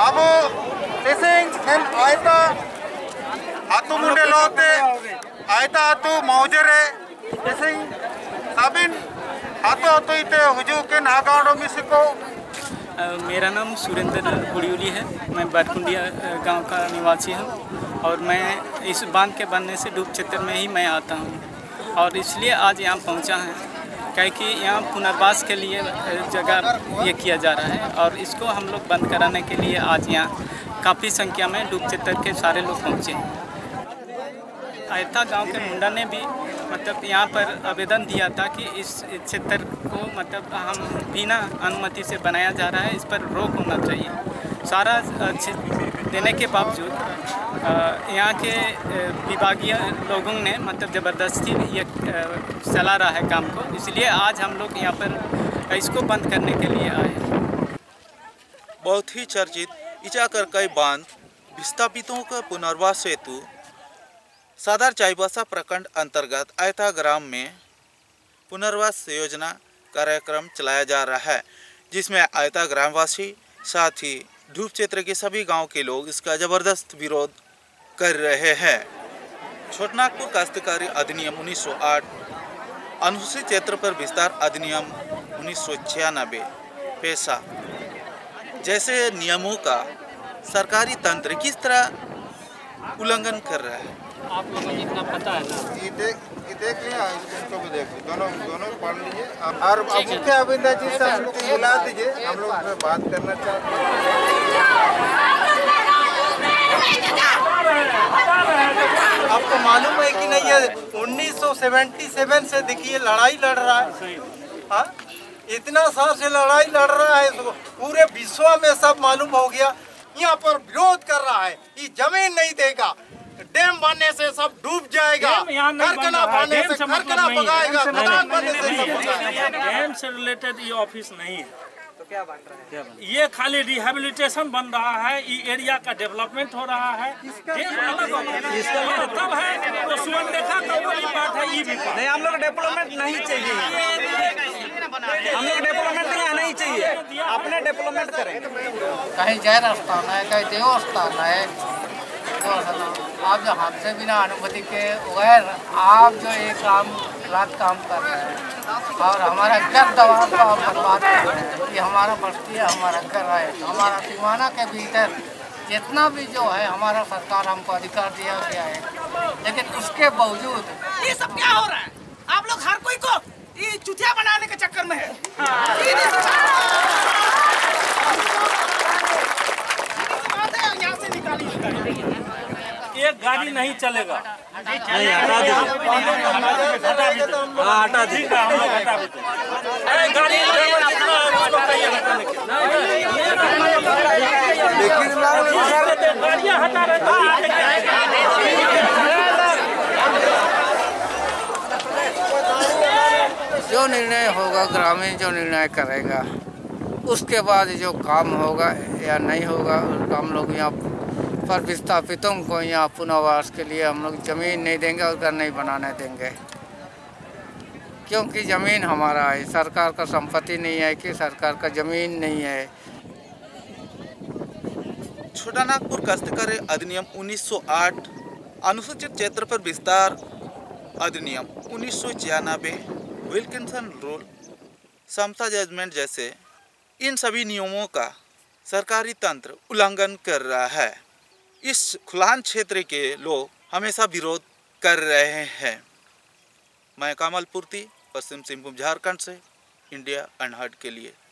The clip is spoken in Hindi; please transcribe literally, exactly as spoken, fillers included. अब टेसिंग एम आयता हाथू मुंडे लौते आयता हाथू मौजरे टेसिंग साबिन हाथू हाथू इते हुजू के नागाड़ो मिसिको। मेरा नाम सुरेंद्र गुड़ियुली है, मैं बारकुंडिया गांव का निवासी हूं और मैं इस बांध के बनने से डूब क्षेत्र में ही मैं आता हूं और इसलिए आज यहां पहुंचा है क्योंकि यहां पुनर्वास के लिए जगह ये किया जा रहा है और इसको हम लोग बंद कराने के लिए आज यहां काफ़ी संख्या में डूब क्षेत्र के सारे लोग पहुँचे हैं। आयता गाँव के मुंडा ने भी मतलब यहाँ पर आवेदन दिया था कि इस क्षेत्र को मतलब हम बिना अनुमति से बनाया जा रहा है, इस पर रोक होना चाहिए। सारा देने के बावजूद यहाँ के विभागीय लोगों ने मतलब ज़बरदस्ती ये चला रहा है काम को, इसलिए आज हम लोग यहाँ पर इसको बंद करने के लिए आए। बहुत ही चर्चित इचाकर कई बांध विस्थापितों का पुनर्वास हेतु सादर चायबासा प्रखंड अंतर्गत आयता ग्राम में पुनर्वास योजना कार्यक्रम चलाया जा रहा है, जिसमें आयता ग्रामवासी साथ ही डूब क्षेत्र के सभी गांव के लोग इसका ज़बरदस्त विरोध कर रहे हैं। छोटनागपुर काश्तकारी अधिनियम उन्नीस सौ आठ, अनुसूचित क्षेत्र पर विस्तार अधिनियम उन्नीस सौ छियानबे, पेशा जैसे नियमों का सरकारी तंत्र किस तरह उल्लंघन कर रहा है, आप लोगों को जितना पता है ना, ये देख ये देख लिया, इसको भी देख लिया, दोनों दोनों पढ़ लीजिए। और मुख्य अभिनेता जी से हम लोग को बुला दीजिए, हम लोग उससे बात करना चाहते हैं। आपको मालूम है कि नहीं, ये उन्नीस सौ सतहत्तर से देखिए लड़ाई लड़ रहा है, हाँ इतना साल से लड़ाई लड़ रहा है, इसको पूरे विश्व में सब मालूम हो गया। यहाँ पर विरोध कर रहा है, ये जमीन नहीं देगा, डैम बनने से सब डूब जाएगा, करकना बनने से करकना बगाएगा, मकान बनने से सब बगाएगा। डैम से रिलेटेड ये ऑफिस नहीं है तो क्या बन रहा है, ये खाली रिहेबिलिटेशन बन रहा है, ये एरिया का डेवलपमेंट हो रहा है, तब है तो सुन देखा तो वही बात है। ये भी नहीं, हम लोग डेवलपमेंट नहीं चाहिए, हम लोग डेवलपमेंट नहीं आना ही चाहिए, अपने डेवलपमेंट करें। कहीं जहर स्थान है, कहीं देव स्थान है, आप जो हमसे बिना अनुमति के गैर आप जो ये काम रात काम कर रहे हैं और हमारा घर दबाव को आप बर्बाद कर रहे हैं। ये हमारा बस्ती है, हमारा घर है, हमारा सीमाना के भीतर जितना भी जो है हमारा सरकार हमको अधिकार दिया गया है, लेकिन उसके बावजूद ये सब क्या हो रहा है। आप लोग हर कोई को ये चुतिया बनाने के चक्कर में है, एक गाड़ी नहीं चलेगा, हटा दी गाड़ी। गाड़ियाँ हटा जो निर्णय होगा, ग्रामीण जो निर्णय करेगा, उसके बाद जो काम होगा या नहीं होगा, हम लोग यहाँ पर विस्थापितों को यहाँ पुनर्वास के लिए हम लोग ज़मीन नहीं देंगे और घर नहीं बनाने देंगे, क्योंकि ज़मीन हमारा है, सरकार का संपत्ति नहीं है कि सरकार का ज़मीन नहीं है। छोटानागपुर काश्तकारी अधिनियम उन्नीस सौ आठ, अनुसूचित क्षेत्र पर विस्तार अधिनियम उन्नीस सौ छियानबे, विलकिंसन रूल, समता जजमेंट जैसे इन सभी नियमों का सरकारी तंत्र उल्लंघन कर रहा है। इस खुलान क्षेत्र के लोग हमेशा विरोध कर रहे हैं। मैं कमल पूर्ति, पश्चिम सिंहभूम झारखंड से इंडिया अनहर्ड के लिए।